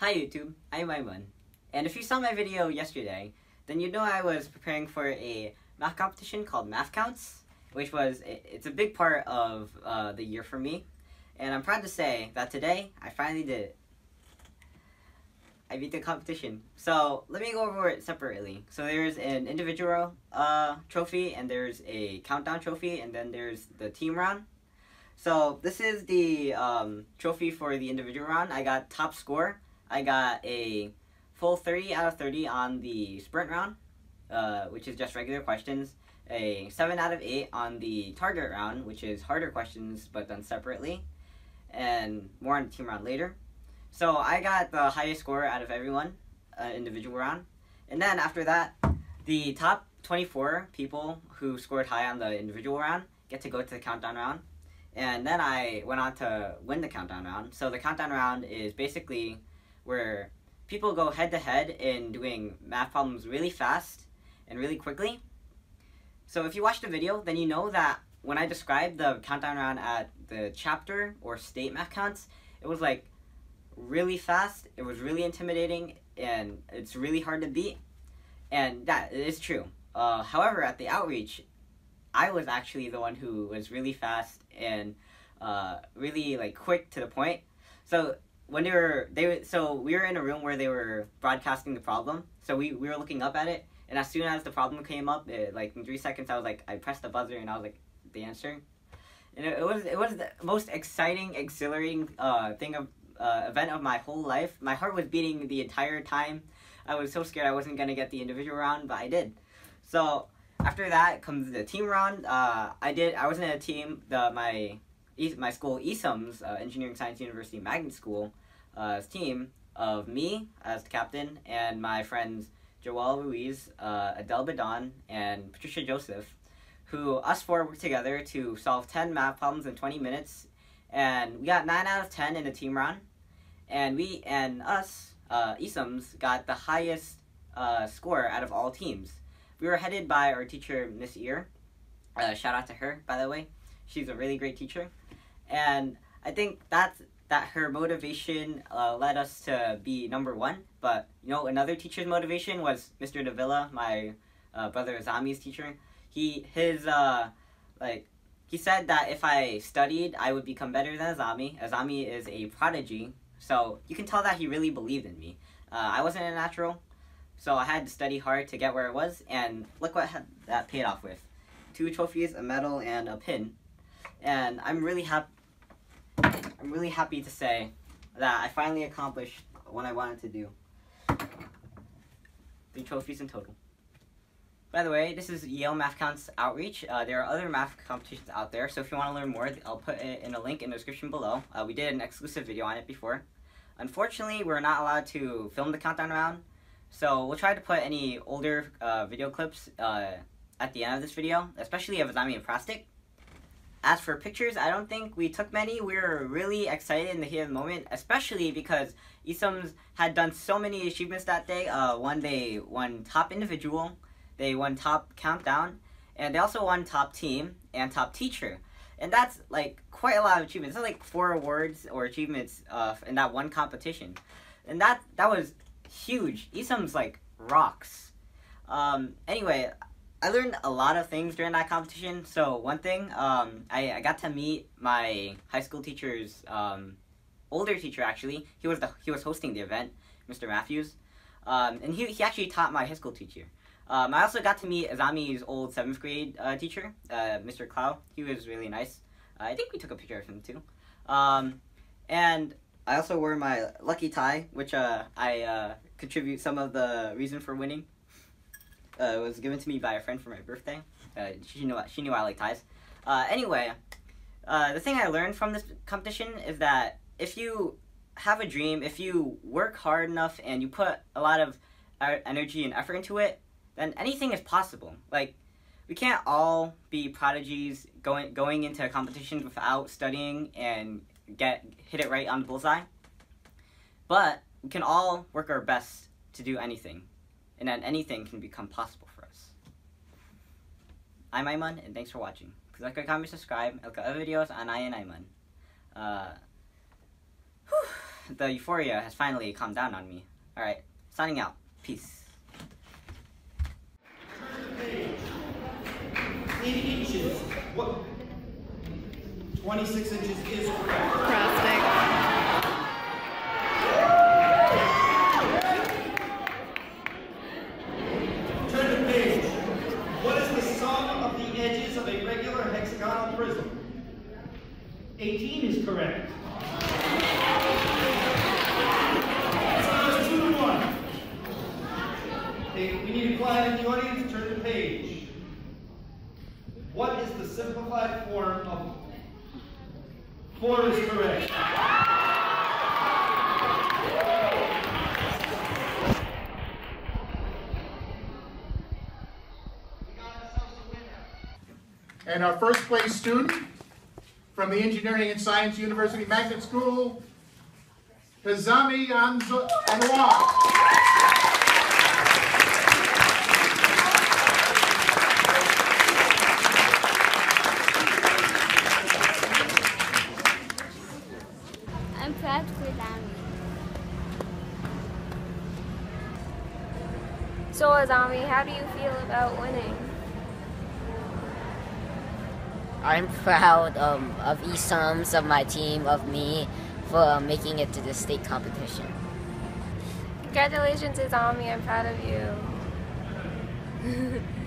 Hi YouTube, I'm Aiman, and if you saw my video yesterday, then you know I was preparing for a math competition called Math Counts, which was, it's a big part of the year for me, and I'm proud to say that today, I finally did it. I beat the competition. So, let me go over it separately. So there's an individual trophy, and there's a countdown trophy, and then there's the team round. So this is the trophy for the individual round. I got top score. I got a full 30 out of 30 on the sprint round, which is just regular questions, a 7 out of 8 on the target round, which is harder questions but done separately, and more on the team round later. So I got the highest score out of everyone, individual round. And then after that, the top 24 people who scored high on the individual round get to go to the countdown round. And then I went on to win the countdown round. So the countdown round is basically where people go head-to-head in doing math problems really fast and really quickly. So if you watch the video, then you know that when I described the countdown round at the chapter or state math counts, it was like really fast, it was really intimidating, and it's really hard to beat. And that is true. However, at the outreach, I was actually the one who was really fast and really like quick to the point. So when we were in a room where they were broadcasting the problem, so we were looking up at it, and as soon as the problem came up, like in 3 seconds, I was like, I pressed the buzzer, and I was like, the answer, and it was the most exciting, exhilarating event of my whole life. My heart was beating the entire time. I was so scared I wasn't gonna get the individual round, but I did. So after that comes the team round. I was in a team. My school, ESUM's, Engineering Science University Magnet School, team of me as the captain and my friends Joelle Ruiz, Adele Badon, and Patricia Joseph, who us four worked together to solve 10 math problems in 20 minutes, and we got 9 out of 10 in the team round, and ESUM's, got the highest score out of all teams. We were headed by our teacher, Miss Ear. Shout out to her, by the way. She's a really great teacher. And I think that her motivation led us to be number 1. But, you know, another teacher's motivation was Mr. Davila, my brother Hizami's teacher. He said that if I studied, I would become better than Hizami. Hizami is a prodigy, so you can tell that he really believed in me. I wasn't a natural, so I had to study hard to get where I was, and look what that paid off with. 2 trophies, a medal, and a pin. And I'm really happy to say that I finally accomplished what I wanted to do. 3 trophies in total. By the way, this is Yale Math Counts Outreach. There are other math competitions out there, so if you want to learn more, I'll put it in a link in the description below. We did an exclusive video on it before. Unfortunately, we're not allowed to film the countdown round, so we'll try to put any older video clips at the end of this video, especially of Hizami and Prastik. As for pictures, I don't think we took many. We were really excited in the heat of the moment, especially because ESUM's had done so many achievements that day. They won top individual, they won top countdown, and they also won top team and top teacher. And that's like quite a lot of achievements. That's like 4 awards or achievements in that one competition. And that was huge. ESUM's like rocks. Anyway, I learned a lot of things during that competition. So one thing, I got to meet my high school teacher's older teacher, actually. He was hosting the event, Mr. Matthews, and he actually taught my high school teacher. I also got to meet Hizami's old 7th grade teacher, Mr. Clow. He was really nice. I think we took a picture of him too. And I also wore my lucky tie, which I contribute some of the reason for winning. It was given to me by a friend for my birthday. She knew I like ties. Anyway, the thing I learned from this competition is that if you have a dream, if you work hard enough and you put a lot of energy and effort into it, then anything is possible. Like, we can't all be prodigies going into competitions without studying and hit it right on the bullseye. But we can all work our best to do anything, and then anything can become possible for us. I'm Aiman, and thanks for watching. Please like, comment, subscribe, and look at other videos on I and Aiman. The euphoria has finally calmed down on me. Alright, signing out. Peace. Inches. What? 26 inches is correct. Fantastic. Turn to page. What is the sum of the edges of a regular hexagonal prism? 18 is correct. So it's 2-1. Okay, we need a quiet in the audience. Turn to page. What is the simplified form of 4 is correct? And our first place student from the Engineering and Science University Magnet School, Hizami Anuar. So, Hizami, how do you feel about winning? I'm proud of each sums of my team, of me, for making it to the state competition. Congratulations, Hizami. I'm proud of you.